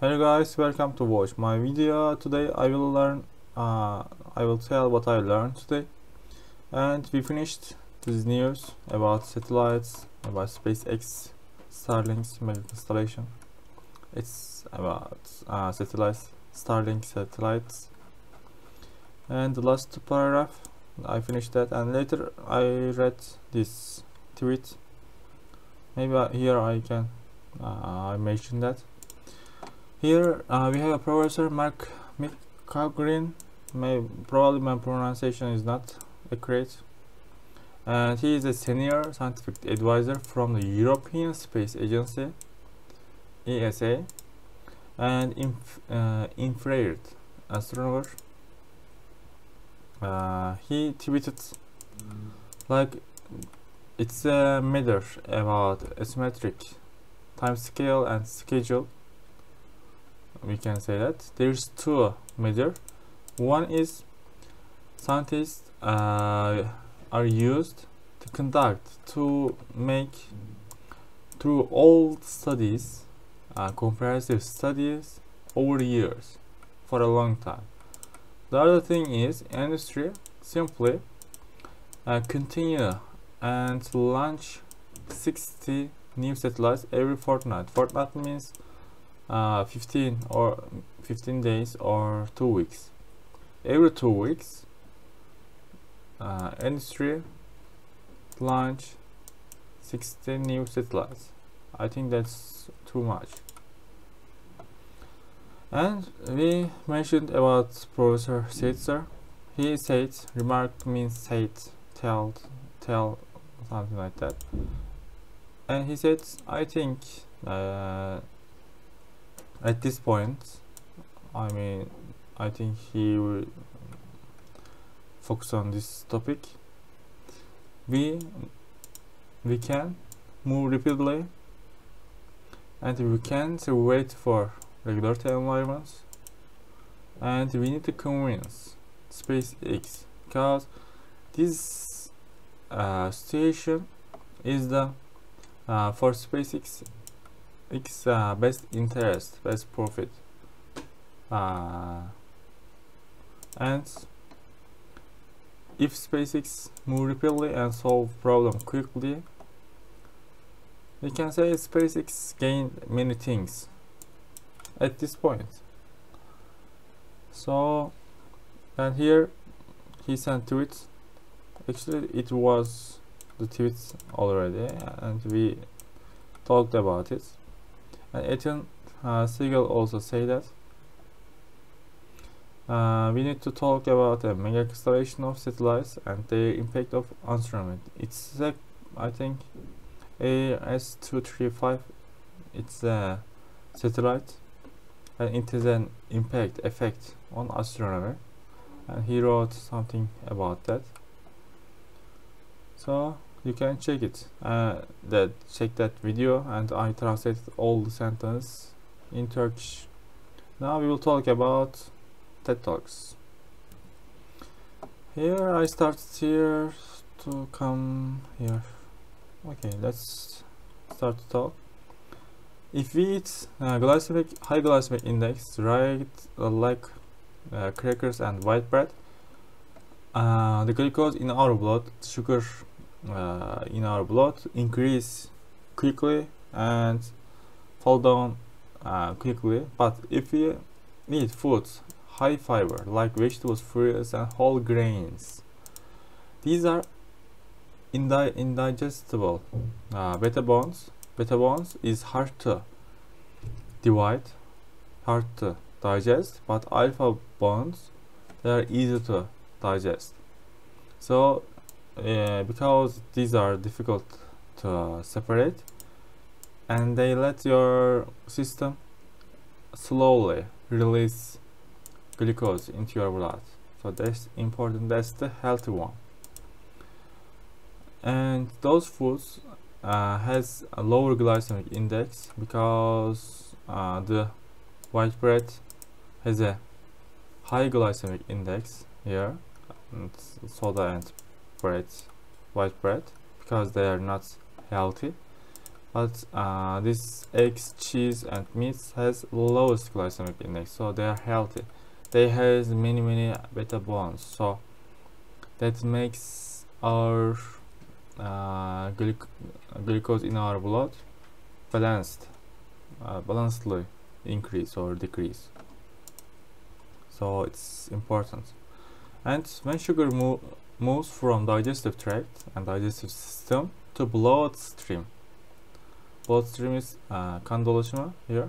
Hello guys, welcome to watch my video. Today I will tell what I learned today, and we finished this news about satellites, about SpaceX, Starlink's magnetic installation. It's about satellites, Starlink satellites, and the last paragraph I finished that, and later I read this tweet. Maybe here I can mention that. Here we have a professor, Mark McCaughlin. Probably my pronunciation is not accurate. And he is a senior scientific advisor from the European Space Agency, ESA, and infrared astronomer. He tweeted, like, it's a matter about asymmetric time scale and schedule. We can say that there's two measures. One is scientists are used to conduct to make through all studies, comprehensive studies over years for a long time. The other thing is industry simply continue and launch 60 new satellites every fortnight. Fortnight means 15 days or 2 weeks. Every 2 weeks, industry launch 60 new satellites. I think that's too much. And we mentioned about Professor Sitzer. He said, remarked means said, tell, something like that. And he said, I think at this point, I mean, I think he will focus on this topic. We can move rapidly, and we can't wait for regulatory environments, and we need to convince SpaceX, because this situation is the for SpaceX its best interest, best profit, and if SpaceX move rapidly and solve problem quickly, we can say SpaceX gained many things at this point. So, and here he sent tweets. Actually, it was the tweets already, and we talked about it. And Ethan Siegel also say that we need to talk about the mega constellation of satellites and their impact of instrument. It's I think AS-235. It's a satellite, and it has an effect on astronomy. And he wrote something about that. So you can check it, check that video, and I translated all the sentence in Turkish. Now we will talk about TED Talks. Here I started here to come here. Okay, let's start to talk. If we eat high glycemic index, right, like crackers and white bread, the glucose in our blood, sugar in our blood, increase quickly and fall down quickly. But if we eat foods high fiber like vegetables, fruits, and whole grains, these are indigestible. Beta bonds is hard to divide, hard to digest, but alpha bonds, they are easy to digest. So because these are difficult to separate, and they let your system slowly release glucose into your blood. So that's important, that's the healthy one. And those foods has a lower glycemic index, because the white bread has a high glycemic index here, and soda and white bread, because they are not healthy. But this eggs, cheese and meats has lowest glycemic index, so they are healthy. They have many beta bonds, so that makes our glucose in our blood balancedly increase or decrease. So it's important. And when sugar moves from digestive tract and digestive system to bloodstream, bloodstream is kan dolaşımı here.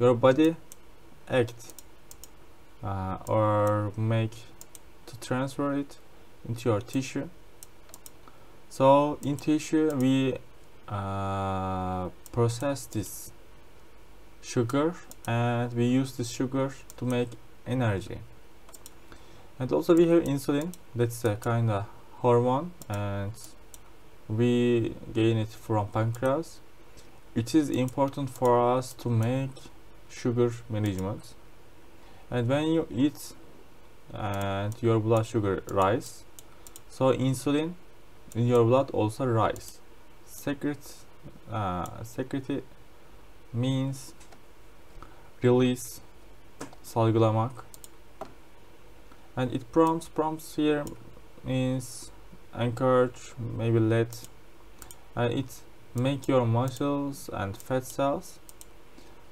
Your body acts or make to transfer it into your tissue. So in tissue we process this sugar, and we use this sugar to make energy. And also we have insulin, that's a kind of hormone, and we gain it from pancreas. It is important for us to make sugar management. And when you eat and your blood sugar rise, so insulin in your blood also rise. Secrete means release, salgılamak, and it prompts here means encourage, maybe let, and it make your muscles and fat cells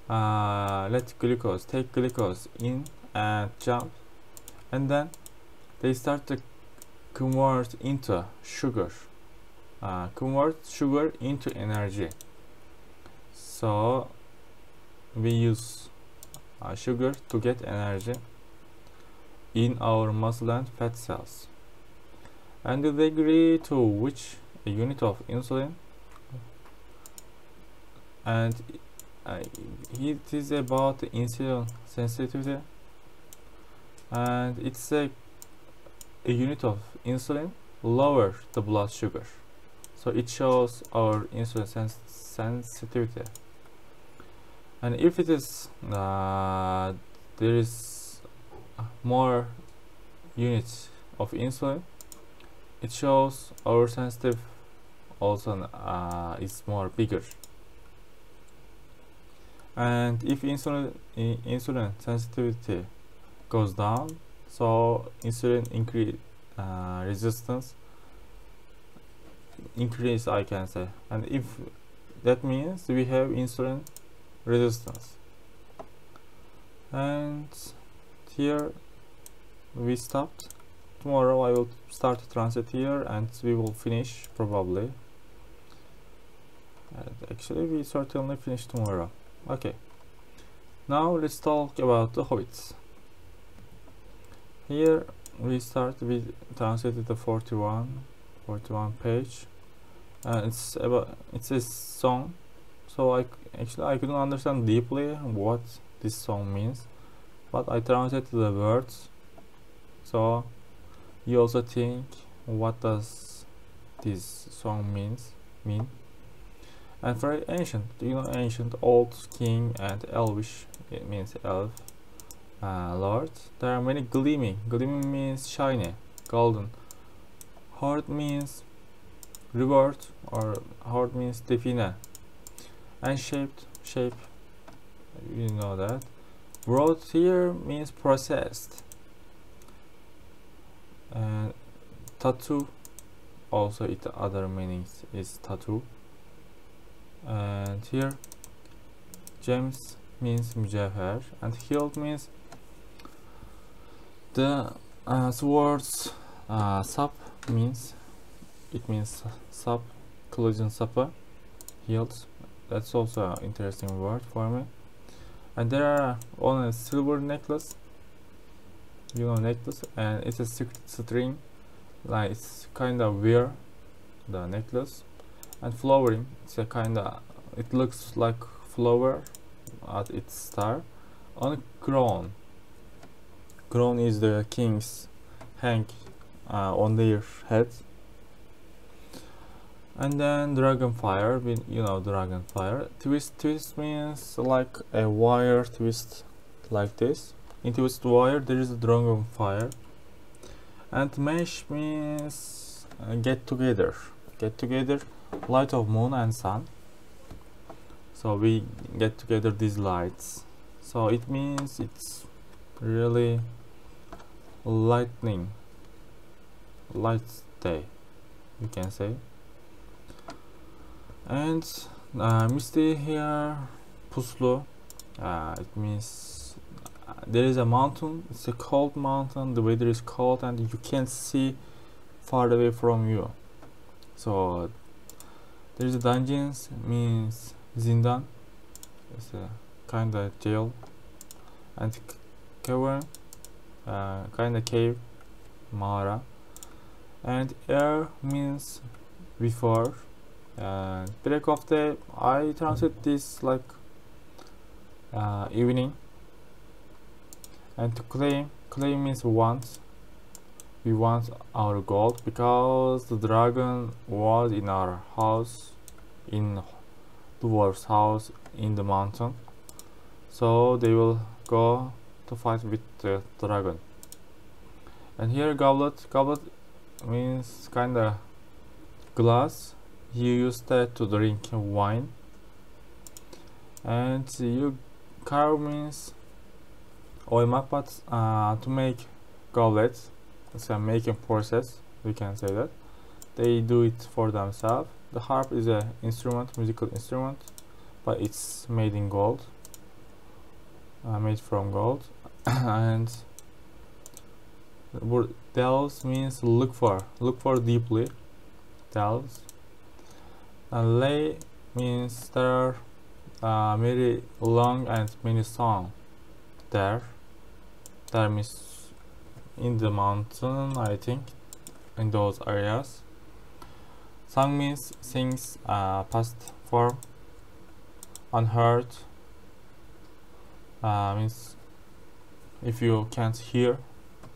take glucose in and jump, and then they start to convert into sugar, convert sugar into energy. So we use sugar to get energy in our muscle and fat cells. And the degree to which a unit of insulin, and it is about insulin sensitivity, and it's a unit of insulin lower the blood sugar, so it shows our insulin sensitivity. And if it is there is more units of insulin, it shows our sensitive also is more bigger. And if insulin sensitivity goes down, so insulin resistance increase, I can say. And if that means we have insulin resistance. And here we stopped. Tomorrow I will start transit here and we will finish probably. And actually we certainly finish tomorrow. Okay, now let's talk about the hobbits. Here we start with translated the 41 page, and it's a song. So I couldn't understand deeply what this song means, but I translated the words. So you also think, what does this song mean? And very ancient, ancient, old, king, and elvish, it means elf, lord. There are many gleaming means shiny, golden. Hoard means reward, or hoard means define. And shape, you know that. Broad here means processed. And tattoo, also it other meanings is tattoo. And here gems means mücevher, and hilt means the swords. Sap means, it means sap, collision sapı, hilt. That's also an interesting word for me. And there are on a silver necklace, necklace, and it's a string, like it's kind of weird, the necklace. And flowering, it's a kind of, it looks like flower at its star. On a crown is the kings hang on their head. And then dragonfire, dragonfire. Twist means like a wire twist, like this. In twist wire there is a dragonfire. And mesh means get together. Light of moon and sun. So we get together these lights. So it means it's really light day, you can say. And misty here, puslu, it means there is a mountain. It's a cold mountain, the weather is cold and you can't see far away from you. So there's a dungeons, means zindan, it's a kind of jail, and cavern, kind of cave, mağara. And air means before. Break of day, I translate this like evening. And to claim, claim means want. We want our gold because the dragon was in our house, in dwarf's house in the mountain. So they will go to fight with the dragon. And here goblet, goblet means kinda glass. You use that to drink wine. And you carve means oymak, but to make goblets. It's a making process, we can say that. They do it for themselves. The harp is a instrument, musical instrument, but it's made in gold, made from gold. And delves means look for, deeply, delves. And lay means there are very long and many songs there. There means in the mountain, I think, in those areas. Song means sings, past form. Unheard means if you can't hear,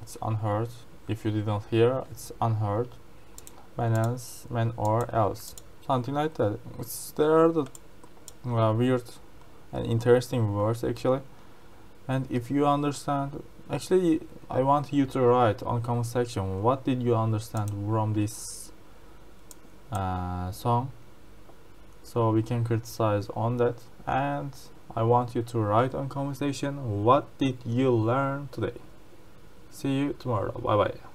it's unheard. If you didn't hear, it's unheard. Man else, man or else. Something like that. There are the weird and interesting words actually. And if you understand, actually I want you to write on comment section what did you understand from this song, so we can criticize on that. And I want you to write on comment section what did you learn today. See you tomorrow. Bye bye.